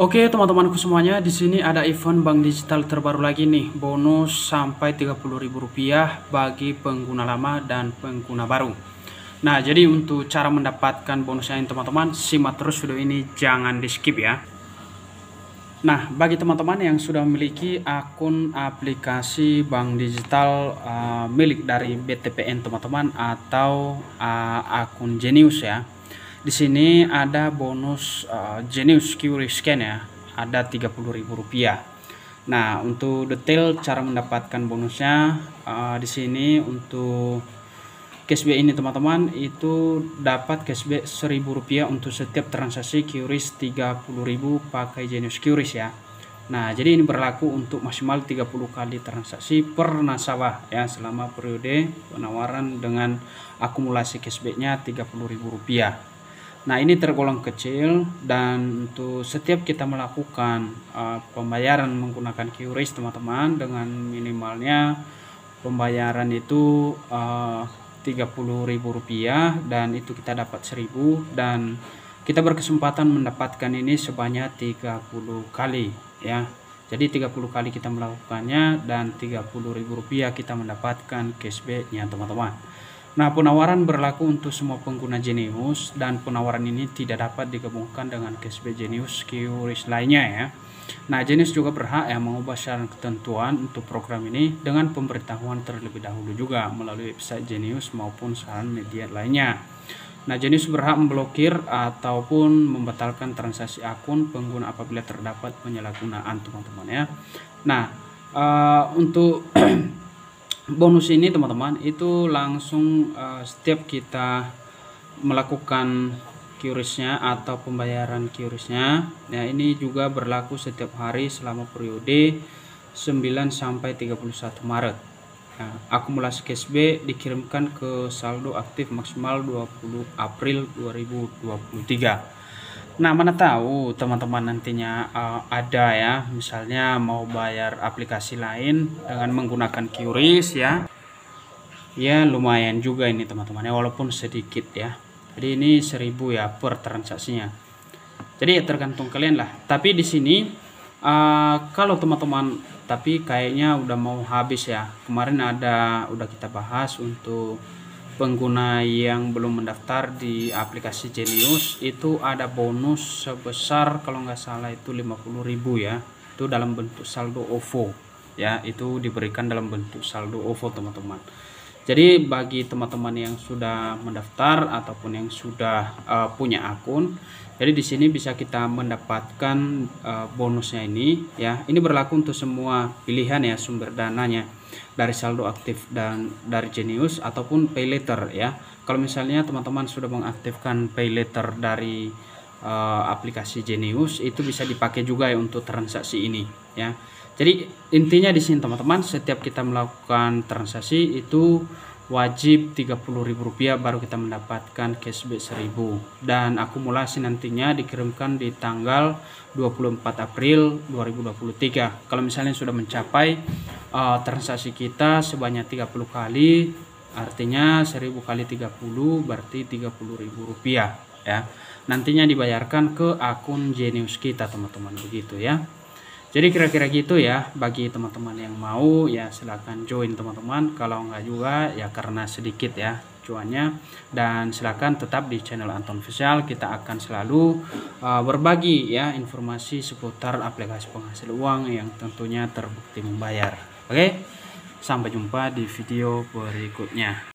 Oke teman-temanku semuanya, di sini ada event Bank Digital terbaru lagi nih, bonus sampai Rp30.000 bagi pengguna lama dan pengguna baru. Nah, jadi untuk cara mendapatkan bonusnya ini teman-teman, simak terus video ini, jangan di skip ya. Nah, bagi teman-teman yang sudah memiliki akun aplikasi Bank Digital milik dari BTPN teman-teman, atau akun Jenius ya. Di sini ada bonus Jenius QRIS scan ya, ada Rp30.000. Nah, untuk detail cara mendapatkan bonusnya di sini untuk cashback ini teman-teman, itu dapat cashback Rp1.000 untuk setiap transaksi QRIS 30.000 pakai Jenius QRIS ya. Nah, jadi ini berlaku untuk maksimal 30 kali transaksi per nasabah ya, selama periode penawaran dengan akumulasi cashbacknya Rp30.000. Nah, ini tergolong kecil, dan untuk setiap kita melakukan pembayaran menggunakan QRIS teman-teman, dengan minimalnya pembayaran itu Rp30.000, dan itu kita dapat 1.000, dan kita berkesempatan mendapatkan ini sebanyak 30 kali ya. Jadi 30 kali kita melakukannya, dan Rp30.000 kita mendapatkan cashbacknya teman-teman. Nah, penawaran berlaku untuk semua pengguna Jenius, dan penawaran ini tidak dapat digabungkan dengan cashback Jenius QRIS lainnya ya. Nah, Jenius juga berhak yang mengubah syarat ketentuan untuk program ini dengan pemberitahuan terlebih dahulu juga melalui website Jenius maupun saran media lainnya. Nah, Jenius berhak memblokir ataupun membatalkan transaksi akun pengguna apabila terdapat penyalahgunaan teman-teman ya. Nah, untuk bonus ini teman-teman, itu langsung setiap kita melakukan QRIS-nya atau pembayaran QRIS-nya. Nah, ini juga berlaku setiap hari selama periode 9 sampai 31 Maret. Nah, akumulasi cashback dikirimkan ke saldo aktif maksimal 20 April 2023. Nah, mana tahu teman-teman nantinya ada ya, misalnya mau bayar aplikasi lain dengan menggunakan QRIS ya. Ya, lumayan juga ini teman-teman ya, walaupun sedikit ya. Jadi ini 1.000 ya per transaksinya. Jadi ya, tergantung kalian lah. Tapi di sini kalau teman-teman, tapi kayaknya udah mau habis ya. Kemarin udah kita bahas untuk pengguna yang belum mendaftar di aplikasi Jenius, itu ada bonus sebesar kalau nggak salah itu 50.000 ya, itu dalam bentuk saldo OVO ya, itu diberikan dalam bentuk saldo OVO teman-teman. Jadi bagi teman-teman yang sudah mendaftar ataupun yang sudah punya akun, jadi di sini bisa kita mendapatkan bonusnya ini ya. Ini berlaku untuk semua pilihan ya, sumber dananya dari saldo aktif dan dari Jenius ataupun Paylater ya. Kalau misalnya teman-teman sudah mengaktifkan Paylater dari aplikasi Jenius, itu bisa dipakai juga ya untuk transaksi ini ya. Jadi intinya di sini teman-teman, setiap kita melakukan transaksi itu wajib Rp30.000 baru kita mendapatkan cashback 1.000, dan akumulasi nantinya dikirimkan di tanggal 24 April 2023. Kalau misalnya sudah mencapai transaksi kita sebanyak 30 kali, artinya 1.000 kali 30 berarti Rp30.000 ya. Nantinya dibayarkan ke akun Jenius kita teman-teman, begitu ya. Jadi kira-kira gitu ya, bagi teman-teman yang mau ya silahkan join teman-teman, kalau nggak juga ya karena sedikit ya cuannya. Dan silahkan tetap di channel Anton Official, kita akan selalu berbagi ya informasi seputar aplikasi penghasil uang yang tentunya terbukti membayar. Oke, sampai jumpa di video berikutnya.